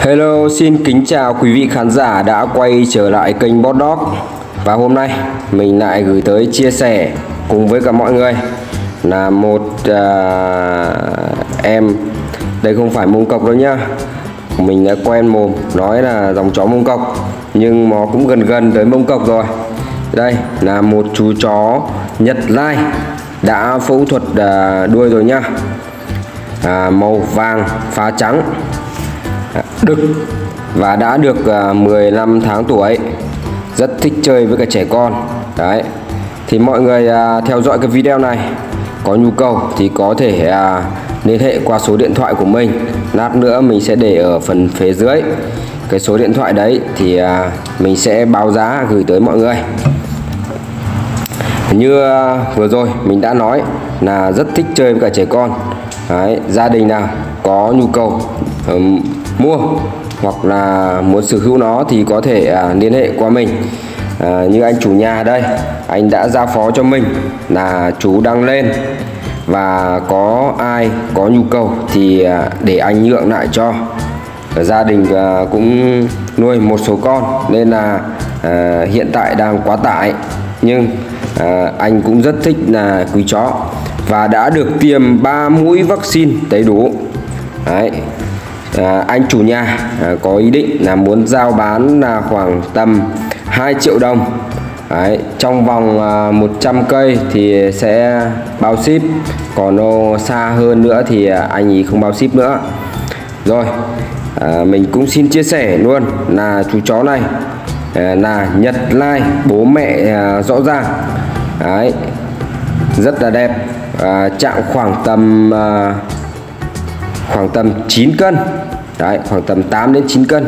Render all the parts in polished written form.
Hello, xin kính chào quý vị khán giả đã quay trở lại kênh Boss Dog. Và hôm nay mình lại gửi tới chia sẻ cùng với cả mọi người là một em, đây không phải mông cọc đâu nhá. Mình đã quen mồm nói là dòng chó mông cọc nhưng nó cũng gần tới mông cọc rồi. Đây là một chú chó Nhật Lai đã phẫu thuật đuôi rồi nhá, màu vàng phá trắng đực và đã được 15 tháng tuổi, rất thích chơi với cả trẻ con. Đấy thì mọi người theo dõi cái video này, có nhu cầu thì có thể liên hệ qua số điện thoại của mình, lát nữa mình sẽ để ở phần phía dưới cái số điện thoại đấy, thì mình sẽ báo giá gửi tới mọi người. Như vừa rồi mình đã nói là rất thích chơi với cả trẻ con. Đấy, gia đình nào có nhu cầu mua hoặc là muốn sở hữu nó thì có thể liên hệ qua mình. Như anh chủ nhà đây, anh đã giao phó cho mình là chú đang lên và có ai có nhu cầu thì để anh nhượng lại cho. Gia đình cũng nuôi một số con nên là hiện tại đang quá tải, nhưng anh cũng rất thích là quý chó và đã được tiêm 3 mũi vaccine đầy đủ. Đấy. Anh chủ nhà có ý định là muốn giao bán là khoảng tầm 2 triệu đồng. Đấy, trong vòng 100 cây thì sẽ bao ship, còn nó xa hơn nữa thì anh ấy không bao ship nữa. Rồi mình cũng xin chia sẻ luôn là chú chó này là Nhật Lai, bố mẹ rõ ràng. Đấy, rất là đẹp, chạm khoảng tầm 9 cân. Đấy, khoảng tầm 8 đến 9 cân.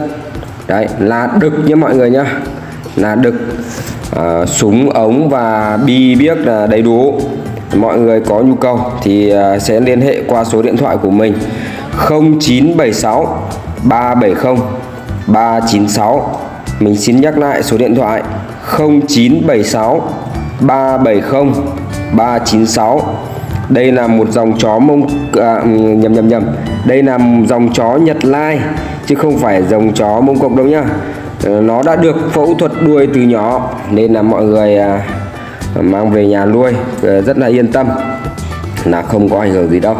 Đấy, là đực nhé mọi người nhá. Là đực, súng ống và bi biếc là đầy đủ. Mọi người có nhu cầu thì sẽ liên hệ qua số điện thoại của mình 0976 370 396. Mình xin nhắc lại số điện thoại 0976 370 396. Đây là một dòng chó đây là dòng chó Nhật Lai chứ không phải dòng chó mông cọc đâu nhá. Nó đã được phẫu thuật đuôi từ nhỏ nên là mọi người mang về nhà nuôi rất là yên tâm, là không có ảnh hưởng gì đâu.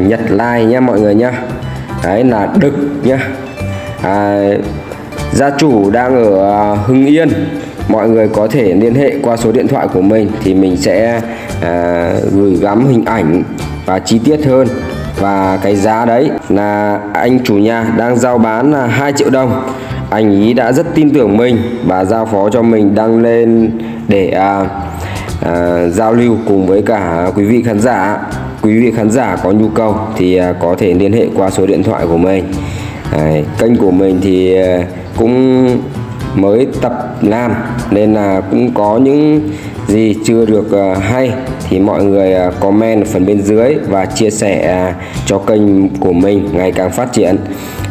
Nhật Lai nhá mọi người nhá. Đấy là đực nhá. Gia chủ đang ở Hưng Yên, mọi người có thể liên hệ qua số điện thoại của mình thì mình sẽ gửi gắm hình ảnh và chi tiết hơn. Và cái giá đấy là anh chủ nhà đang giao bán là 2 triệu đồng. Anh ý đã rất tin tưởng mình và giao phó cho mình đăng lên để giao lưu cùng với cả quý vị khán giả. Quý vị khán giả có nhu cầu thì có thể liên hệ qua số điện thoại của mình. Đấy, kênh của mình thì cũng mới tập làm nên là cũng có những gì chưa được hay thì mọi người comment ở phần bên dưới và chia sẻ cho kênh của mình ngày càng phát triển.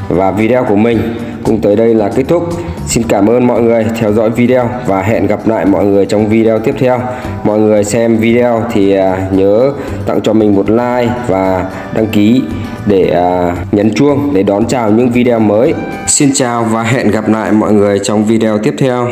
Và video của mình cũng tới đây là kết thúc. Xin cảm ơn mọi người theo dõi video và hẹn gặp lại mọi người trong video tiếp theo. Mọi người xem video thì nhớ tặng cho mình một like và đăng ký để nhấn chuông để đón chào những video mới. Xin chào và hẹn gặp lại mọi người trong video tiếp theo.